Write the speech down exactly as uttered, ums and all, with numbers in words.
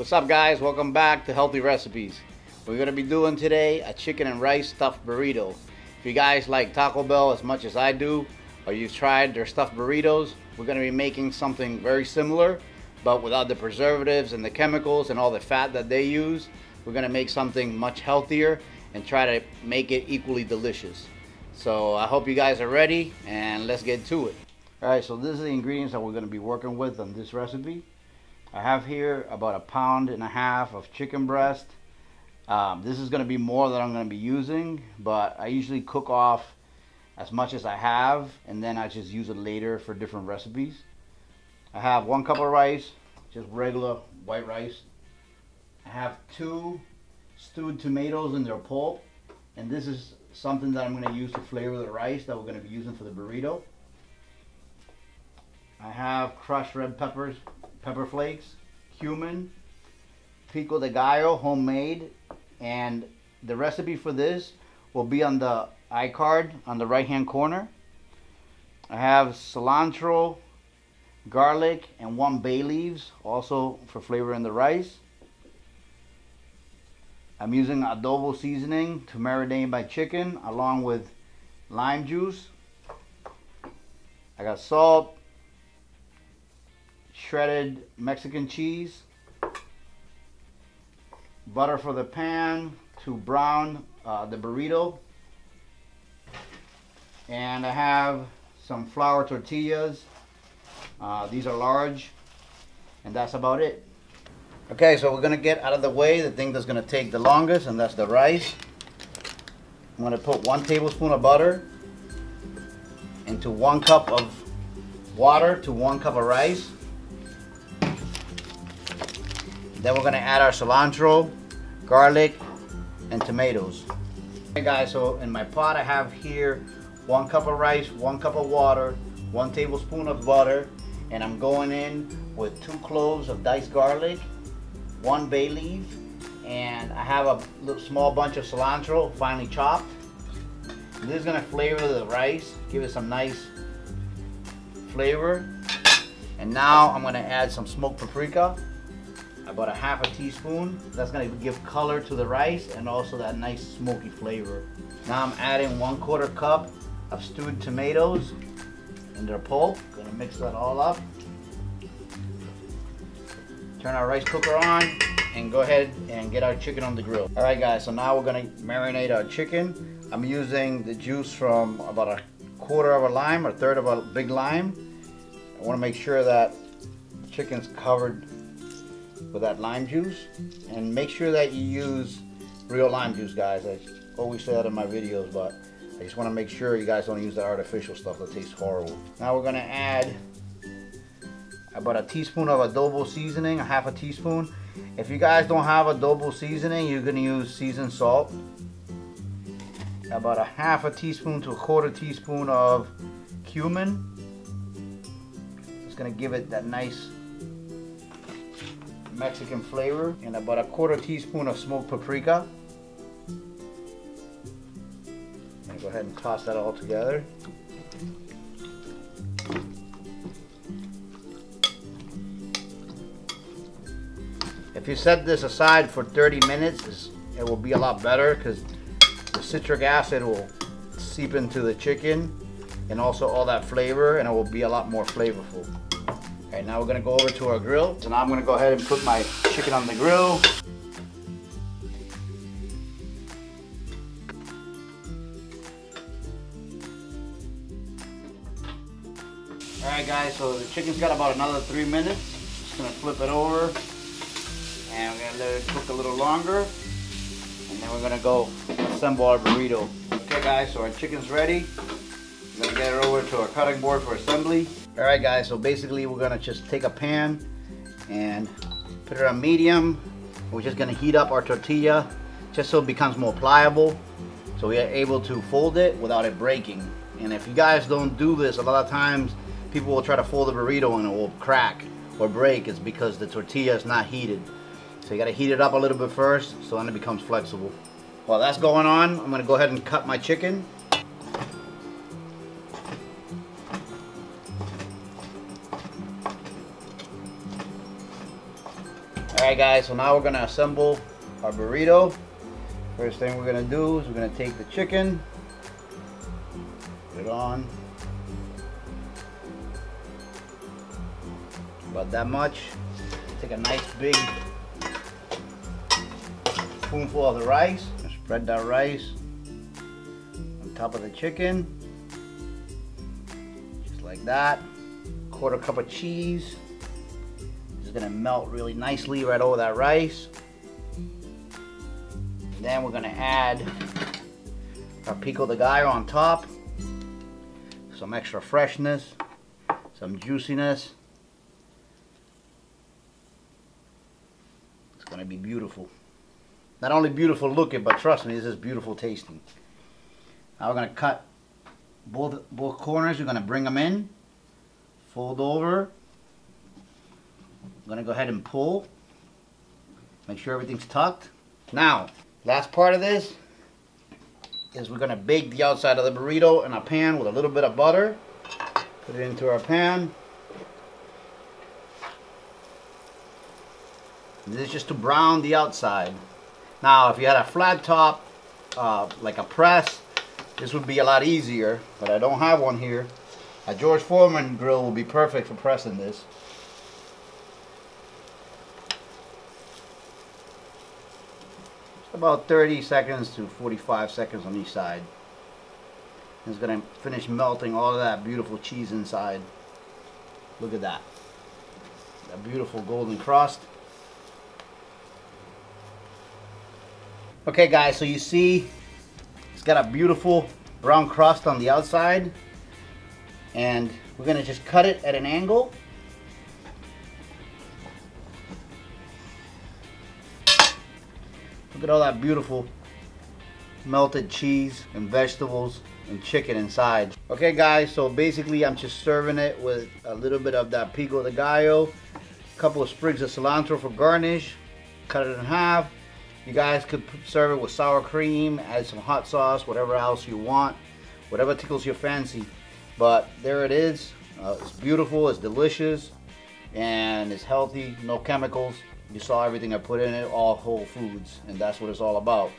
What's up, guys? Welcome back to Healthy Recipes. We're gonna be doing today a chicken and rice stuffed burrito. If you guys like Taco Bell as much as I do, or you've tried their stuffed burritos, we're gonna be making something very similar, but without the preservatives and the chemicals and all the fat that they use. We're gonna make something much healthier and try to make it equally delicious. So I hope you guys are ready, and let's get to it. All right, so this is the ingredients that we're gonna be working with on this recipe. I have here about a pound and a half of chicken breast. Um, this is gonna be more that I'm gonna be using, but I usually cook off as much as I have, and then I just use it later for different recipes. I have one cup of rice, just regular white rice. I have two stewed tomatoes in their pulp, and this is something that I'm gonna use to flavor the rice that we're gonna be using for the burrito. I have crushed red peppers, pepper flakes, cumin, pico de gallo, homemade, and the recipe for this will be on the iCard on the right hand corner. I have cilantro, garlic, and one bay leaves, also for flavoring the rice. I'm using adobo seasoning to marinate my chicken along with lime juice. I got salt, shredded Mexican cheese, butter for the pan to brown uh, the burrito, and I have some flour tortillas. Uh, these are large, and that's about it. Okay, so we're gonna get out of the way the thing that's gonna take the longest, and that's the rice. I'm gonna put one tablespoon of butter into one cup of water to one cup of rice. Then we're gonna add our cilantro, garlic, and tomatoes. Okay guys, so in my pot I have here one cup of rice, one cup of water, one tablespoon of butter, and I'm going in with two cloves of diced garlic, one bay leaf, and I have a little small bunch of cilantro finely chopped. This is gonna flavor the rice, give it some nice flavor. And now I'm gonna add some smoked paprika, about a half a teaspoon. That's gonna give color to the rice and also that nice smoky flavor. Now I'm adding one quarter cup of stewed tomatoes in their pulp. Gonna mix that all up. Turn our rice cooker on and go ahead and get our chicken on the grill. All right guys, so now we're gonna marinate our chicken. I'm using the juice from about a quarter of a lime or third of a big lime. I wanna make sure that the chicken's covered with that lime juice, and make sure that you use real lime juice, guys. I always say that in my videos, but I just want to make sure you guys don't use the artificial stuff that tastes horrible. Now we're gonna add about a teaspoon of adobo seasoning, a half a teaspoon. If you guys don't have adobo seasoning, you're gonna use seasoned salt. About a half a teaspoon to a quarter teaspoon of cumin. It's gonna give it that nice Mexican flavor, and about a quarter teaspoon of smoked paprika. I'm gonna go ahead and toss that all together. If you set this aside for thirty minutes, it will be a lot better because the citric acid will seep into the chicken and also all that flavor, and it will be a lot more flavorful. Alright, now we're gonna go over to our grill. So now I'm gonna go ahead and put my chicken on the grill. Alright guys, so the chicken's got about another three minutes. Just gonna flip it over, and we're gonna let it cook a little longer. And then we're gonna go assemble our burrito. Okay guys, so our chicken's ready. We're gonna get it over to our cutting board for assembly. Alright guys, so basically we're gonna just take a pan and put it on medium. We're just gonna heat up our tortilla just so it becomes more pliable, so we are able to fold it without it breaking. And if you guys don't do this, a lot of times people will try to fold the burrito and it will crack or break. It's because the tortilla is not heated. So you gotta heat it up a little bit first so then it becomes flexible. While that's going on, I'm gonna go ahead and cut my chicken. Alright guys, so now we're going to assemble our burrito. First thing we're going to do is we're going to take the chicken, put it on, about that much. Take a nice big spoonful of the rice and spread that rice on top of the chicken, just like that. Quarter cup of cheese. It's gonna melt really nicely right over that rice. And then we're gonna add our pico de gallo on top. Some extra freshness, some juiciness. It's gonna be beautiful. Not only beautiful looking, but trust me, this is beautiful tasting. Now we're gonna cut both both corners. We're gonna bring them in, fold over. I'm gonna go ahead and pull. Make sure everything's tucked. Now, last part of this is we're gonna bake the outside of the burrito in a pan with a little bit of butter. Put it into our pan. And this is just to brown the outside. Now, if you had a flat top, uh, like a press, this would be a lot easier, but I don't have one here. A George Foreman grill will be perfect for pressing this. About thirty seconds to forty-five seconds on each side. It's gonna finish melting all of that beautiful cheese inside. Look at that. That beautiful golden crust. Okay guys, so you see it's got a beautiful brown crust on the outside, and we're gonna just cut it at an angle. Look at all that beautiful melted cheese and vegetables and chicken inside. Okay guys, so basically I'm just serving it with a little bit of that pico de gallo, a couple of sprigs of cilantro for garnish, cut it in half. You guys could serve it with sour cream, add some hot sauce, whatever else you want, whatever tickles your fancy. But there it is. Uh, it's beautiful, it's delicious, and it's healthy, no chemicals. You saw everything I put in it, all whole foods, and that's what it's all about.